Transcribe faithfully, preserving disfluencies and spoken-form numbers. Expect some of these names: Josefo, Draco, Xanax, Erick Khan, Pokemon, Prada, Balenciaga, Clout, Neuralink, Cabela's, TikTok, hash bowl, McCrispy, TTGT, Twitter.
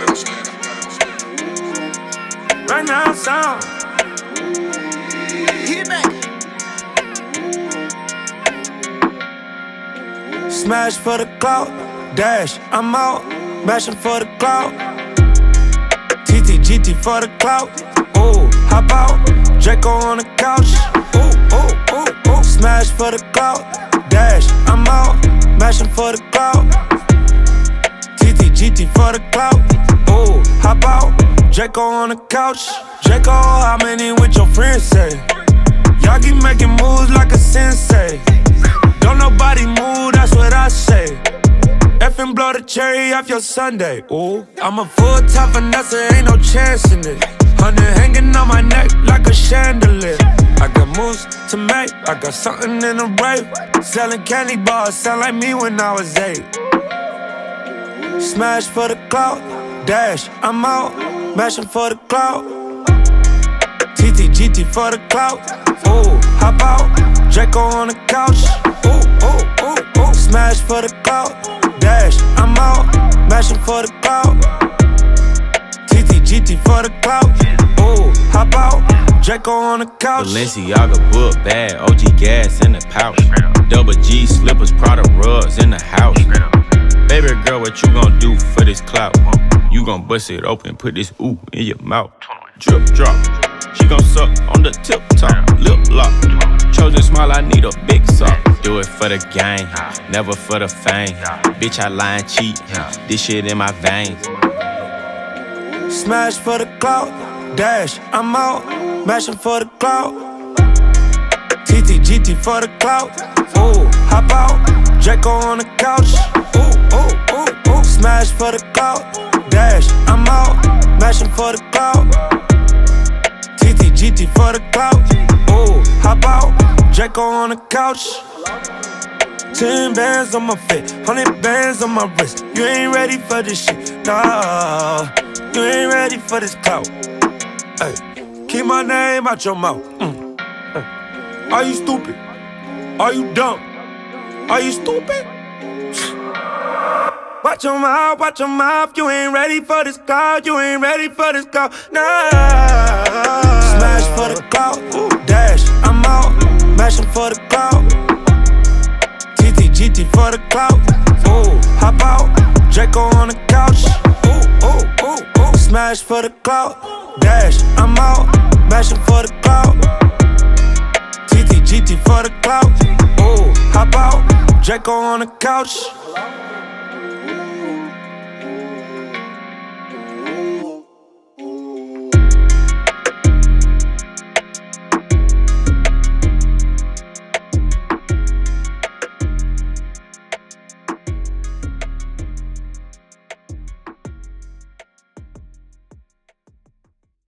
gotta understand it. Right now, sound. Hit back. Smash for the clout, dash, I'm out. Mashing for the clout. T T G T for the clout. Ooh, hop out. Draco on the couch. Ooh, ooh, ooh, ooh. Smash for the clout, dash, I'm out. Mashing for the clout. T T G T for the clout, ooh, hop out, Draco on the couch. Draco, how many with your friends say? Y'all keep making moves like a sensei. Don't nobody move, that's what I say. Effing blow the cherry off your Sunday, ooh. I'm a full-time finesse, ain't no chance in it. Hundred hanging on my neck like a chandelier. I got moves to make, I got something in the rape. Selling candy bars, sound like me when I was eight. Smash for the clout, dash, I'm out. Mashing for the clout. T T G T for the clout, ooh, hop out. Draco on the couch, ooh, ooh, ooh, ooh. Smash for the clout, dash, I'm out. Mashing for the clout. T T G T for the clout, ooh, hop out. Draco on the couch. Balenciaga book bag, O G gas in the pouch. Double G slippers, Prada rugs in the house. Baby girl, what you gon' do for this clout? You gon' bust it open, put this ooh in your mouth. Drip drop, she gon' suck on the tip top. Lip lock, chosen smile, I need a big sock. Do it for the game, never for the fame. Bitch, I lie and cheat, this shit in my veins. Smash for the clout, dash, I'm out. Mashing for the clout. T T G T for the clout, ooh, hop out. Draco on the couch, ooh. Smash for the clout, dash, I'm out. Mashing for the clout. T T G T for the clout, ooh, hop out. Draco on the couch. Ten bands on my fit, hundred bands on my wrist. You ain't ready for this shit, nah. You ain't ready for this clout. Ay, keep my name out your mouth. Mm. Ay, are you stupid? Are you dumb? Are you stupid? Watch your mouth, watch your mouth. You ain't ready for this call. You ain't ready for this call. Nah. Smash for the clout, dash, I'm out. Mashing for the clout. T T G T for the clout. Ooh, hop out. Draco on the couch. Ooh, ooh, ooh, ooh. Smash for the clout, dash, I'm out. Mashing for the clout. T T G T for the clout. Ooh, hop out. Draco on the couch.